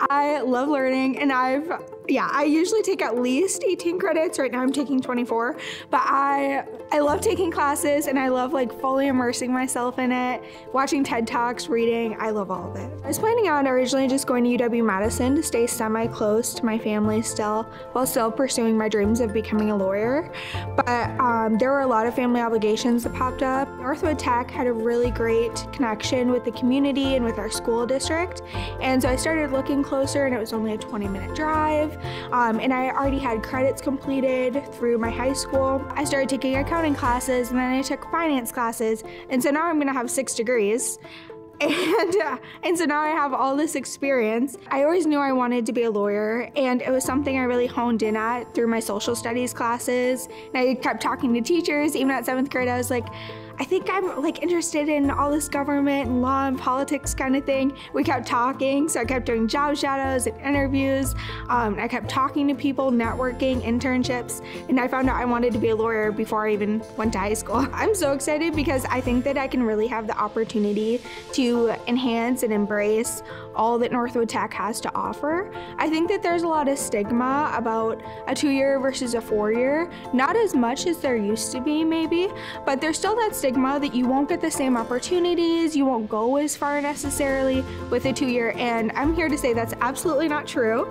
I love learning, and I usually take at least 18 credits. Right now I'm taking 24, but I love taking classes, and I love like fully immersing myself in it, watching TED Talks, reading, I love all of it. I was planning on originally just going to UW-Madison to stay semi-close to my family still, while still pursuing my dreams of becoming a lawyer, but there were a lot of family obligations that popped up. Northwood Tech had a really great connection with the community and with our school district, and so I started looking closer, and it was only a 20-minute drive. And I already had credits completed through my high school. I started taking accounting classes, and then I took finance classes, and so now I'm gonna have 6 degrees. And so now I have all this experience. I always knew I wanted to be a lawyer, and it was something I really honed in at through my social studies classes. And I kept talking to teachers. Even at 7th grade, I was like, I think I'm like interested in all this government and law and politics kind of thing. We kept talking, so I kept doing job shadows and interviews. I kept talking to people, networking, internships, and I found out I wanted to be a lawyer before I even went to high school. I'm so excited because I think that I can really have the opportunity to enhance and embrace all that Northwood Tech has to offer. I think that there's a lot of stigma about a 2-year versus a 4-year, not as much as there used to be maybe, but there's still that stigma that you won't get the same opportunities, you won't go as far necessarily with a 2-year, and I'm here to say that's absolutely not true.